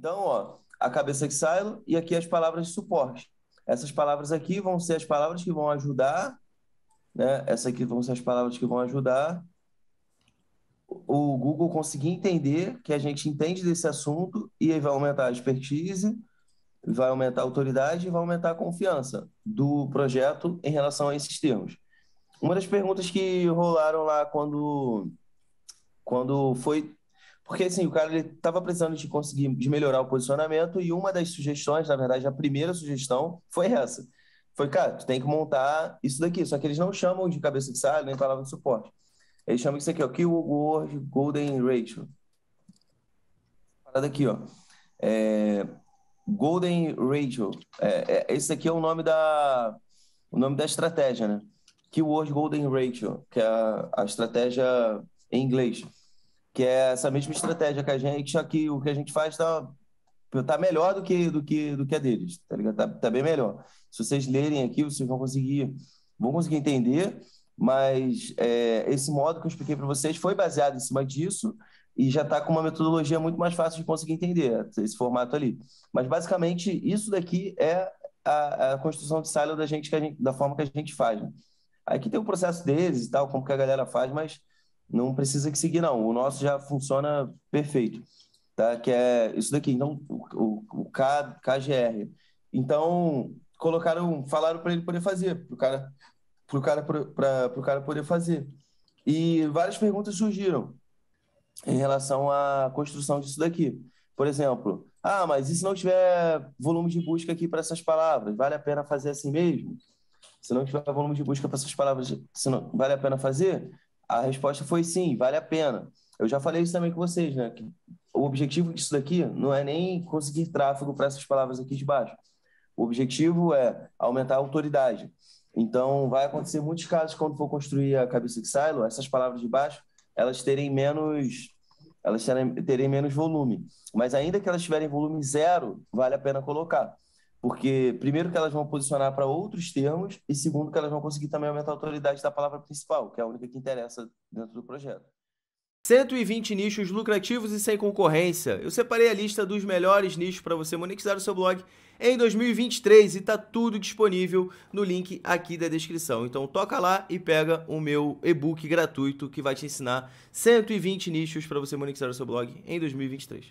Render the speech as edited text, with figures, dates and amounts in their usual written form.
Então, ó, a cabeça de silo e aqui as palavras de suporte. Essas palavras aqui vão ser as palavras que vão ajudar, né? Essas aqui vão ser as palavras que vão ajudar o Google conseguir entender que a gente entende desse assunto, e aí vai aumentar a expertise, vai aumentar a autoridade e vai aumentar a confiança do projeto em relação a esses termos. Uma das perguntas que rolaram lá quando foi... Porque assim, o cara estava precisando de conseguir de melhorar o posicionamento, e uma das sugestões, na verdade, a primeira sugestão foi essa. Foi, cara, tu tem que montar isso daqui. Só que eles não chamam de cabeça de silo nem palavra de suporte. Eles chamam isso aqui, ó, Keyword Golden Ratio. Parada aqui, ó. Golden Ratio. Esse aqui é o nome da estratégia, né? Keyword Golden Ratio, que é a estratégia em inglês, que é essa mesma estratégia que a gente, só que o que a gente faz tá melhor do que a deles, tá ligado? Tá bem melhor. Se vocês lerem aqui, vocês vão conseguir entender, mas esse modo que eu expliquei para vocês foi baseado em cima disso e já está com uma metodologia muito mais fácil de conseguir entender esse formato ali. Mas basicamente isso daqui é a construção de silo da forma que a gente faz, né? Aqui tem o processo deles e tal, como que a galera faz, mas não precisa que seguir, não. O nosso já funciona perfeito, tá? Que é isso daqui, então, o KGR. Então, falaram para ele poder fazer, pro cara poder fazer. E várias perguntas surgiram em relação à construção disso daqui. Por exemplo, mas e se não tiver volume de busca aqui para essas palavras? Vale a pena fazer assim mesmo? Se não tiver volume de busca para essas palavras, vale a pena fazer? A resposta foi sim, vale a pena. Eu já falei isso também com vocês, né? Que o objetivo disso daqui não é nem conseguir tráfego para essas palavras aqui de baixo. O objetivo é aumentar a autoridade. Então, vai acontecer muitos casos quando for construir a cabeça de silo, essas palavras de baixo, elas terem menos volume. Mas ainda que elas tiverem volume zero, vale a pena colocar. Porque, primeiro, que elas vão posicionar para outros termos e, segundo, que elas vão conseguir também aumentar a autoridade da palavra principal, que é a única que interessa dentro do projeto. 120 nichos lucrativos e sem concorrência. Eu separei a lista dos melhores nichos para você monetizar o seu blog em 2023 e está tudo disponível no link aqui da descrição. Então toca lá e pega o meu e-book gratuito que vai te ensinar 120 nichos para você monetizar o seu blog em 2023.